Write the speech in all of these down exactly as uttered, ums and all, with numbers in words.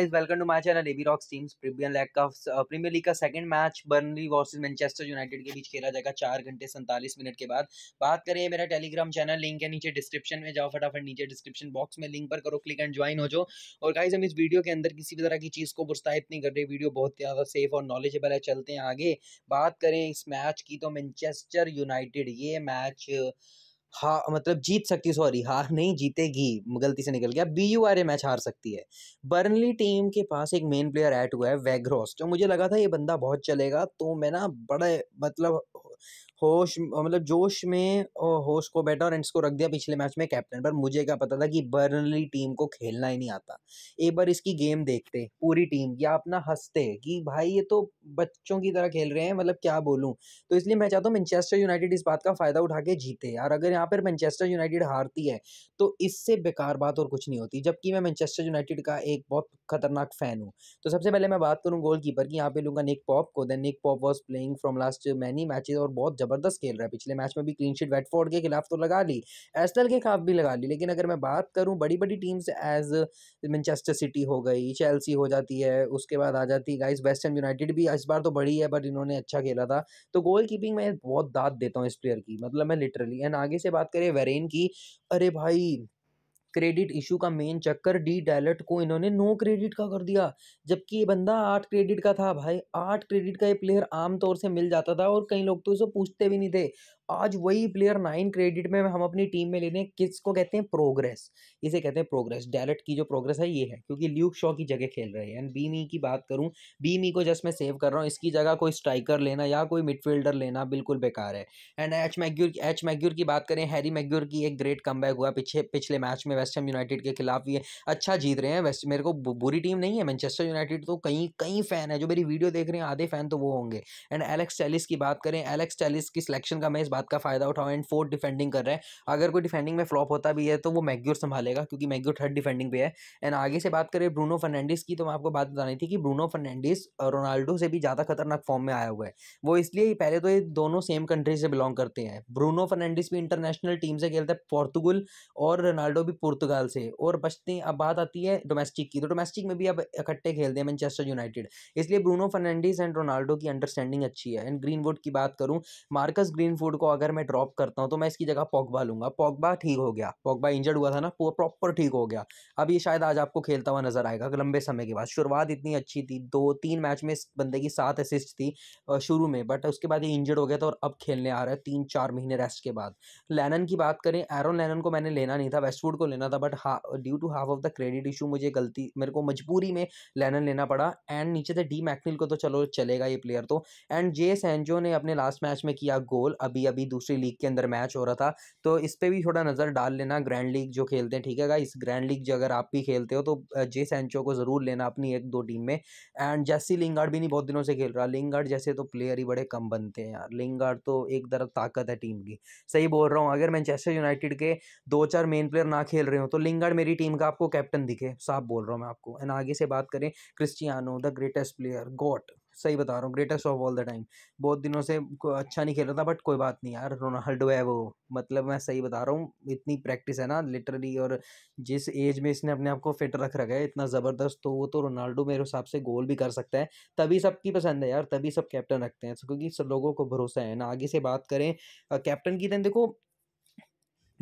Welcome to my channel एबीरॉक्स teams. Premier League का Premier League का second match Burnley versus Manchester United के बीच खेला जाएगा चार घंटे सैंतालीस मिनट के बाद। बात करें मेरा टेलीग्राम चैनल लिंक है नीचे डिस्क्रिप्शन में, जाओ फटाफट नीचे डिस्क्रिप्शन बॉक्स में लिंक पर करो क्लिक एंड ज्वाइन हो जाओ। और गाइस हम इस वीडियो के अंदर किसी भी तरह की चीज़ को प्रोत्साहित नहीं कर रहे, वीडियो बहुत ज़्यादा सेफ और नॉलेजेबल है। चलते हैं आगे, बात करें इस मैच की तो मैनचेस्टर यूनाइटेड ये मैच हाँ मतलब जीत सकती, सॉरी हार नहीं जीतेगी, गलती से निकल गया, बी यू आर ये मैच हार सकती है। बर्नली टीम के पास एक मेन प्लेयर ऐड हुआ है वैग्रॉस, जो मुझे लगा था ये बंदा बहुत चलेगा, तो मैं ना बड़े मतलब होश मतलब जोश में होश को बैठा और एंड्स को रख दिया पिछले मैच में कैप्टन पर। मुझे क्या पता था कि बर्नली टीम को खेलना ही नहीं आता। एक बार इसकी गेम देखते पूरी टीम या अपना हंसते कि भाई ये तो बच्चों की तरह खेल रहे हैं, मतलब क्या बोलूँ। तो इसलिए मैं चाहता हूँ मैनचेस्टर यूनाइटेड इस बात का फ़ायदा उठा के जीते यार। अगर यहाँ पर मैनचेस्टर यूनाइटेड हारती है तो इससे बेकार बात और कुछ नहीं होती, जबकि मैं मैनचेस्टर यूनाइटेड का एक बहुत खतरनाक फ़ैन हूँ। तो सबसे पहले मैं बात करूँ गोलकीपर की, यहाँ पे लूँगा निक पॉप को। Then Nick Pope was playing from last many matches और बहुत ज़बरदस्त खेल रहा है। पिछले मैच में भी क्लीन शीट वैटफोर्ड के खिलाफ तो लगा ली, एस्टल के खिलाफ भी लगा ली, लेकिन अगर मैं बात करूँ बड़ी बड़ी टीम्स एज मैनचेस्टर सिटी हो गई, चेल्सी हो जाती है, उसके बाद आ जाती है गाइस वेस्टर्न यूनाइटेड भी इस बार तो बड़ी है बट इन्होंने अच्छा खेला था। तो गोल कीपिंग में बहुत दाद देता हूँ इस प्लेयर की, मतलब मैं लिटरली। एंड आगे से बात करें वेरेन की, अरे भाई क्रेडिट इशू का मेन चक्कर डी डैलेट को इन्होंने नो क्रेडिट का कर दिया, जबकि ये बंदा आठ क्रेडिट का था। भाई आठ क्रेडिट का ये प्लेयर आमतौर से मिल जाता था और कई लोग तो इसे पूछते भी नहीं थे। आज वही प्लेयर नाइन क्रेडिट में हम अपनी टीम में ले लें। किसको कहते हैं प्रोग्रेस, इसे कहते हैं प्रोग्रेस। डैलेट की जो प्रोग्रेस है ये है, क्योंकि ल्यूक शॉ की जगह खेल रहे हैं। एंड बीमी की बात करूं, बीमी को जस्ट मैं सेव कर रहा हूं, इसकी जगह कोई स्ट्राइकर लेना या कोई मिडफील्डर लेना बिल्कुल बेकार है। And H Maguire H Maguire की बात करें, हैरी मैग्यूर की एक ग्रेट कमबैक हुआ पिछले पिछले मैच में वेस्ट हैम यूनाइटेड के खिलाफ, ये अच्छा जीत रहे हैं। वेस्ट मेरे को बुरी टीम नहीं है मैनचेस्टर यूनाइटेड, तो कई कई फैन है जो मेरी वीडियो देख रहे हैं, आधे फैन तो वो होंगे। एंड एलेक्स टेलिस की बात करें, एलेक्स टेलिस की सिलेक्शन का मैं इस बात का फायदा उठाओ। एंड फोर्थ डिफेंडिंग कर रहे हैं, अगर कोई डिफेंडिंग में फ्लॉप होता भी है तो वो मैग्यूर संभालेगा, क्योंकि मैग्यूर थर्ड डिफेंडिंग पे है। एंड आगे से बात करें ब्रूनो फर्नांडिस की, तो मैं आपको बात बतानी थी कि ब्रूनो फर्नांडिस रोनाल्डो से भी ज़्यादा खतरनाक फॉर्म में आया हुआ है। वो इसलिए पहले तो ये दोनों सेम कंट्री से बिलोंग करते हैं, ब्रूनो फर्नांडिस भी इंटरनेशनल टीम से खेलता है पोर्तुगल, और रोनाल्डो भी पुर्तगाल से। और बचती अब बात आती है डोमेस्टिक की, तो डोमेस्टिक में भी अब इकट्ठे खेलते हैं मैनचेस्टर यूनाइटेड, इसलिए ब्रूनो फर्नांडिस एंड रोनाल्डो की अंडरस्टैंडिंग अच्छी है। एंड ग्रीनवुड की बात करूँ, मार्कस ग्रीनवुड को अगर मैं ड्रॉप करता हूं तो मैं इसकी जगह पॉगबा लूंगा। पॉगबा ठीक हो गया, पॉगबा इंजर्ड हुआ था ना, वो प्रॉपर ठीक हो गया। अब ये शायद आज आपको खेलता हुआ नजर आएगा लंबे समय के बाद। शुरुआत इतनी अच्छी थी, दो तीन मैच में इस बंदे की सात असिस्ट थी शुरू में, बट उसके बाद ये इंजर्ड हो गया था और अब खेलने आ रहा है तीन चार महीने रेस्ट के बाद। लेनन की बात करें, एरन लेनन को मैंने लेना नहीं था, वेस्टवुड को लेना था, but due to half of the credit issue मुझे गलती मेरे को मजबूरी में लेनन लेना पड़ा। एंड नीचे से डी मैकनील को तो चलो चलेगा ये प्लेयर तो। एंड जे सैंचो ने अपने लास्ट मैच में किया गोल, अभी अभी दूसरी लीग के अंदर मैच हो रहा था, तो इस पर भी थोड़ा नज़र डाल लेना। ग्रैंड लीग जो खेलते हैं ठीक है गाइस, ग्रैंड लीग जो अगर आप भी खेलते हो तो जे सैंचो को ज़रूर लेना अपनी एक दो टीम में। एंड जेसी लिंगार्ड भी नहीं बहुत दिनों से खेल रहा, लिंगार्ड जैसे तो प्लेयर ही बड़े कम बनते हैं यार। लिंगार्ड तो एक तरफ ताकत है टीम की, सही बोल रहा हूँ। अगर मैनचेस्टर यूनाइटेड के दो चार मेन प्लेयर ना खेल रहे हो तो लिंगार्ड मेरी टीम का आपको कैप्टन दिखे, साफ बोल रहा हूँ मैं आपको। एंड आगे से बात करें, Cristiano the greatest player, God सही बता रहा हूँ, greatest of all the time. बहुत दिनों से अच्छा नहीं खेल रहा था, बट कोई बात नहीं यार, रोनाल्डो है वो, मतलब मैं सही बता रहा हूँ, इतनी प्रैक्टिस है ना लिटरली, और जिस एज में इसने अपने आप को फिट रख रखा है इतना ज़बरदस्त, तो वो तो रोनाल्डो मेरे हिसाब से गोल भी कर सकता है। तभी सबकी पसंद है यार, तभी सब कैप्टन रखते हैं, क्योंकि सब लोगों को भरोसा है ना। आगे से बात करें कैप्टन की, तो देखो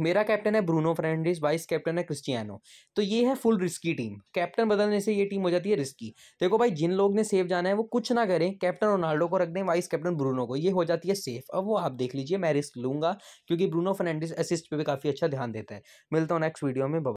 मेरा कैप्टन है ब्रूनो फर्नांडिस, वाइस कैप्टन है क्रिस्टियानो, तो ये है फुल रिस्की टीम। कैप्टन बदलने से ये टीम हो जाती है रिस्की। देखो भाई जिन लोग ने सेफ जाना है वो कुछ ना करें, कैप्टन रोनाल्डो को रख दें, वाइस कैप्टन ब्रूनो को, ये हो जाती है सेफ। अब वो आप देख लीजिए, मैं रिस्क लूँगा क्योंकि ब्रूनो फर्नांडिस असिस्ट पे भी काफ़ी अच्छा ध्यान देता है। मिलता हूँ नेक्स्ट वीडियो में।